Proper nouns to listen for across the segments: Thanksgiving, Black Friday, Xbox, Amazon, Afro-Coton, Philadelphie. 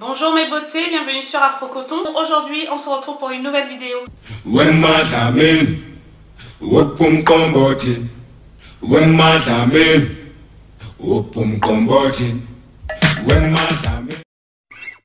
Bonjour mes beautés, bienvenue sur Afro-Coton. Aujourd'hui, on se retrouve pour une nouvelle vidéo.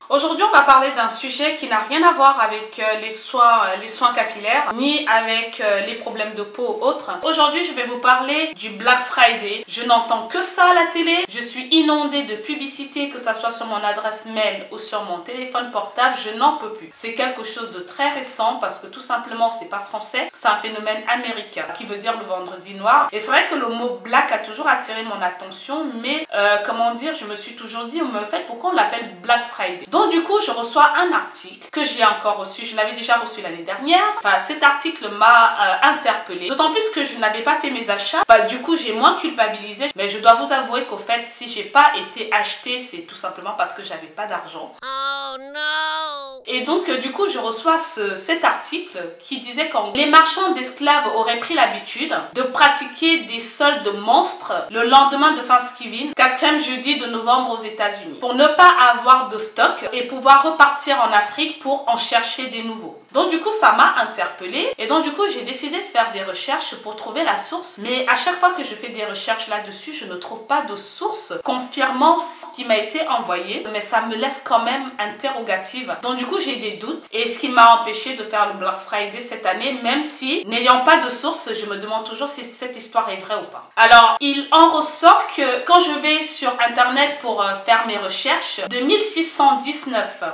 Aujourd'hui, on va parler d'un sujet qui n'a rien à voir avec les soins capillaires, ni avec les problèmes de peau ou autres. Aujourd'hui, je vais vous parler du Black Friday. Je n'entends que ça à la télé. Je suis inondée de publicités, que ce soit sur mon adresse mail ou sur mon téléphone portable. Je n'en peux plus. C'est quelque chose de très récent parce que tout simplement, c'est pas français. C'est un phénomène américain qui veut dire le vendredi noir. Et c'est vrai que le mot black a toujours attiré mon attention, mais comment dire, je me suis toujours dit, mais en fait, pourquoi on l'appelle Black Friday? Donc du coup, je reçois un article que j'ai encore reçu, je l'avais déjà reçu l'année dernière. Enfin, cet article m'a interpellée, d'autant plus que je n'avais pas fait mes achats. Enfin, du coup, j'ai moins culpabilisé, mais je dois vous avouer qu'au fait, si j'ai pas été achetée, c'est tout simplement parce que j'avais pas d'argent. Oh non! Et donc, du coup, je reçois cet article qui disait que les marchands d'esclaves auraient pris l'habitude de pratiquer des soldes monstres le lendemain de Thanksgiving, 4e jeudi de novembre aux États-Unis, pour ne pas avoir de stock et pouvoir repartir en Afrique pour en chercher des nouveaux. Donc du coup, ça m'a interpellée et donc du coup, j'ai décidé de faire des recherches pour trouver la source. Mais à chaque fois que je fais des recherches là-dessus, je ne trouve pas de source confirmant ce qui m'a été envoyé. Mais ça me laisse quand même interrogative. Donc du coup, j'ai des doutes et ce qui m'a empêché de faire le Black Friday cette année, même si n'ayant pas de source, je me demande toujours si cette histoire est vraie ou pas. Alors, il en ressort que quand je vais sur Internet pour faire mes recherches, de 1610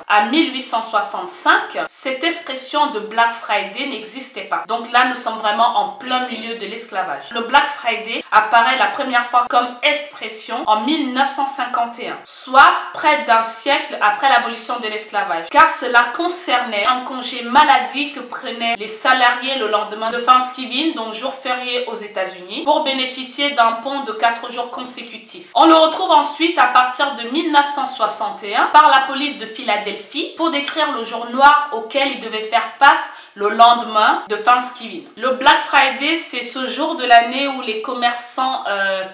à 1865, cette expression de Black Friday n'existait pas. Donc là, nous sommes vraiment en plein milieu de l'esclavage. Le Black Friday apparaît la première fois comme expression en 1951, soit près d'un siècle après l'abolition de l'esclavage, car cela concernait un congé maladie que prenaient les salariés le lendemain de Thanksgiving, donc jour férié aux États-Unis, pour bénéficier d'un pont de 4 jours consécutifs. On le retrouve ensuite à partir de 1961 par la police de Philadelphie pour décrire le jour noir auquel il devait faire face le lendemain de Thanksgiving. Le Black Friday, c'est ce jour de l'année où les commerçants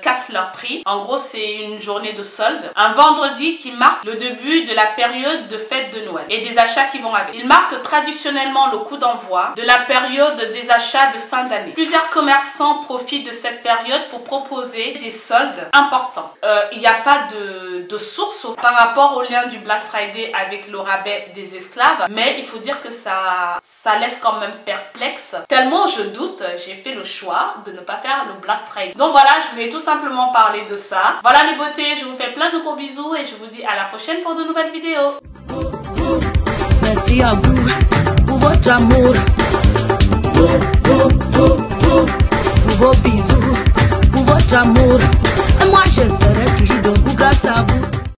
cassent leurs prix. En gros, c'est une journée de solde. Un vendredi qui marque le début de la période de fête de Noël et des achats qui vont avec. Il marque traditionnellement le coup d'envoi de la période des achats de fin d'année. Plusieurs commerçants profitent de cette période pour proposer des soldes importants. Il n'y a pas de source par rapport au lien du Black Friday avec le rabais des esclaves, mais il faut dire que ça laisse quand même perplexe. Tellement je doute, j'ai fait le choix de ne pas faire le Black Friday. Donc voilà, je voulais tout simplement parler de ça. Voilà mes beautés, je vous fais plein de gros bisous et je vous dis à la prochaine pour de nouvelles vidéos. Merci à vous pour votre amour, pour vos bisous, pour votre amour. Et moi je serai toujours debout grâce à vous.